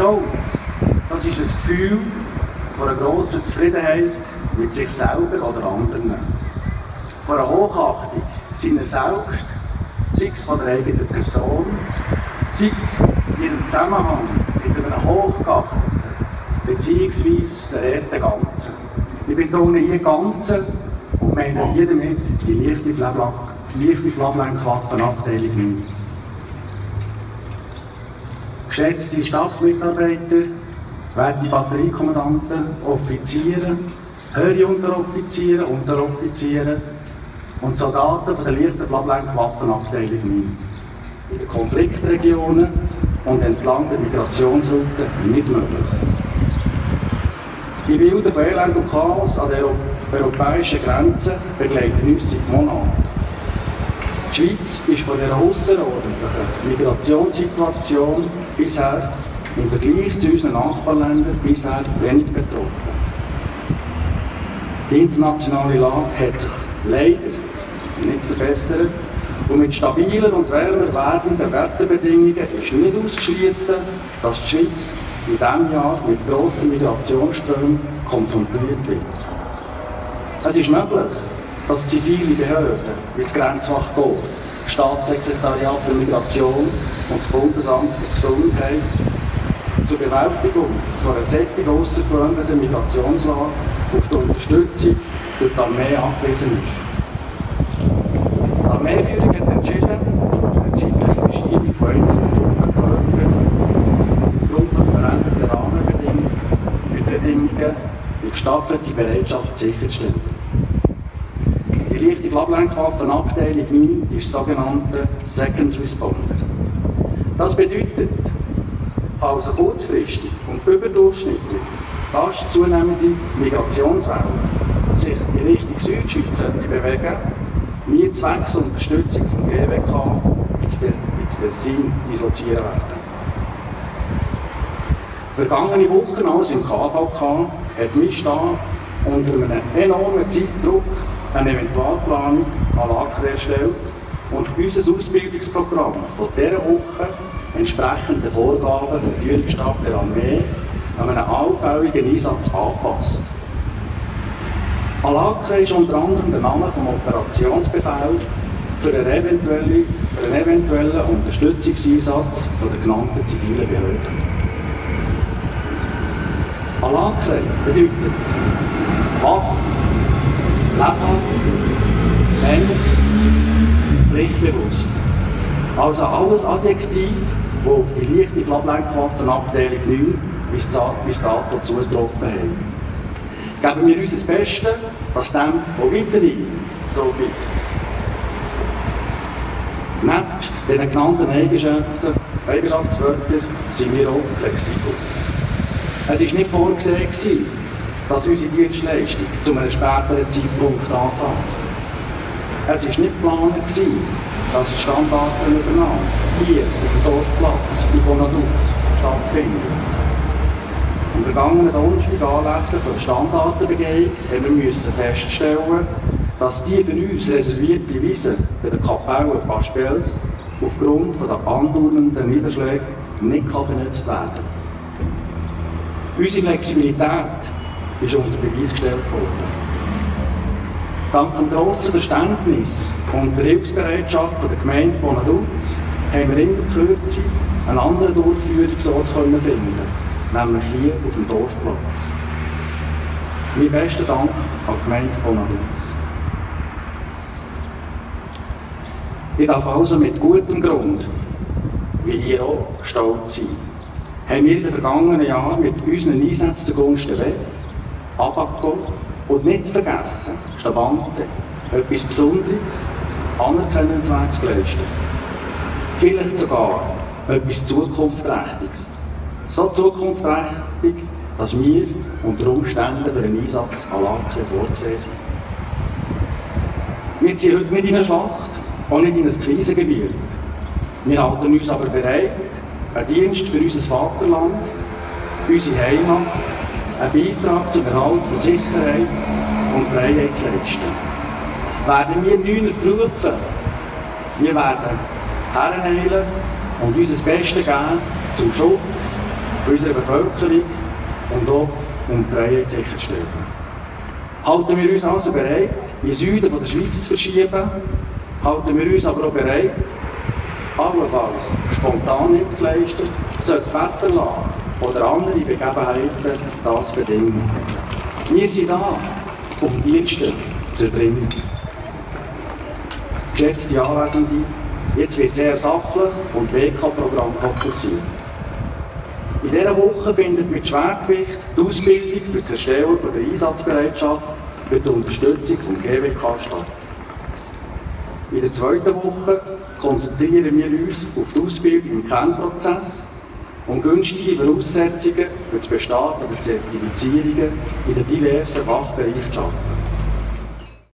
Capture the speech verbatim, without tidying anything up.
Stolz, das ist das Gefühl von einer grossen Zufriedenheit mit sich selber oder anderen. Von einer Hochachtung seiner selbst, sei es von der eigenen Person, sei es in ihrem Zusammenhang mit einem hochgeachteten, beziehungsweise verehrten Ganzen. Ich betone hier Ganzen und meine hier damit die Lichte-Flammen-Klappen-Abteilung. Geschätzte Stabsmitarbeiter, werte Batteriekommandanten, Offiziere, höhere Unteroffiziere, Unteroffiziere und Soldaten von der Lichte-Flammen-Klappen-Abteilung in den Konfliktregionen und entlang der Migrationsroute nicht möglich. Die Bilder von Elend und Chaos an der europäischen Grenze begleiten uns seit Monaten. Die Schweiz ist von dieser außerordentlichen Migrationssituation bisher im Vergleich zu unseren Nachbarländern bisher wenig betroffen. Die internationale Lage hat sich leider nicht verbessert und mit stabilen und wärmer werdenden Wetterbedingungen ist nicht auszuschliessen, dass die Schweiz in diesem Jahr mit grossen Migrationsströmen konfrontiert wird. Es ist möglich, dass zivile Behörden wie das Grenzwachtkorps, das Staatssekretariat für Migration und das Bundesamt für Gesundheit zur Bewältigung von einer solchen außergewöhnlichen Migrationslage auf die Unterstützung durch die Armee angewiesen ist. Die Armeeführung hat entschieden, eine zeitliche Beschreibung von einzelnen Gruppenkörpern aufgrund von veränderten Rahmenbedingungen die gestaffelte Bereitschaft sicherzustellen. Die Lichte-Flablenkwaffenabteilung neun ist sogenannte Second Responder. Das bedeutet, falls kurzfristig und überdurchschnittlich fast zunehmende Migrationswellen sich in Richtung Südschweiz bewegen, wir zwecks Unterstützung vom G W K ins Tessin dislozieren werden. Vergangene Wochen als im K V K hat mein Stab unter einem enormen Zeitdruck eine Eventualplanung an Lacken erstellt und unser Ausbildungsprogramm von dieser Woche entsprechend den Vorgaben vom Führungsstab der Armee an einen allfälligen Einsatz angepasst. An Lacken ist unter anderem der Name vom Operationsbefehl für einen eventuellen, für einen eventuellen Unterstützungseinsatz von der genannten zivilen Behörde. An Lacken bedeutet Wach, lebhaft, emsig, pflichtbewusst. Also alles Adjektiv, das auf die Lichte-Flammen-Klappen-Abteilung neun bis dato zugetroffen haben. Geben wir uns das Beste, dass dem auch weiterhin so bleibt. Nebst diesen genannten Eigenschaften, Eigenschaftswörtern sind wir auch flexibel. Es war nicht vorgesehen, dass unsere Dienstleistung zu einem späteren Zeitpunkt anfängt. Es war nicht geplant, dass die Standartenübernahme hier auf dem Dorfplatz in Bonaduz stattfindet. Am vergangenen Donnerstag anlässlich der Standartenbegehung mussten wir feststellen, dass die für uns reservierte Wiese bei der Kapelle Paspels aufgrund der andauernden Niederschläge nicht benutzt werden kann. Unsere Flexibilität ist unter Beweis gestellt worden. Dank dem grossen Verständnis und der Hilfsbereitschaft der Gemeinde Bonaduz haben wir in der Kürze einen anderen Durchführungsort finden, nämlich hier auf dem Dorfplatz. Mein besten Dank an die Gemeinde Bonaduz. Ich darf also mit gutem Grund, wie ihr auch, stolz sein. Haben wir in den vergangenen Jahren mit unseren Einsätzen zugunsten weg, Abaco und nicht vergessen, Stabanten, etwas Besonderes, anerkennenswertes geleistet. Vielleicht sogar etwas Zukunftsträchtiges. So zukunftsträchtig, dass wir unter Umständen für einen Einsatz an Lacken vorgesehen sind. Wir sind heute nicht in eine Schlacht, auch nicht in ein Krisengebiet. Wir halten uns aber bereit, einen Dienst für unser Vaterland, unsere Heimat, einen Beitrag zum Erhalt von Sicherheit und Freiheit zu leisten. Werden wir Neuner berufen, wir werden herheilen und unser Bestes geben zum Schutz, unserer Bevölkerung und auch um die Freiheit sicherzustellen. Halten wir uns also bereit, in den Süden der Schweiz zu verschieben, halten wir uns aber auch bereit, allenfalls spontan Hilfe zu leisten, sollte die Wetterlage oder andere Begebenheiten das bedingen. Wir sind da, um Dienste zu erbringen. Geschätzte Anwesende, jetzt wird sehr sachlich und W K-Programm fokussiert. In dieser Woche findet mit Schwergewicht die Ausbildung für das Erstellen von der Einsatzbereitschaft für die Unterstützung vom G W K statt. In der zweiten Woche konzentrieren wir uns auf die Ausbildung im Kernprozess und günstige Voraussetzungen für das Bestehen der Zertifizierungen in den diversen Fachbereichen zu schaffen.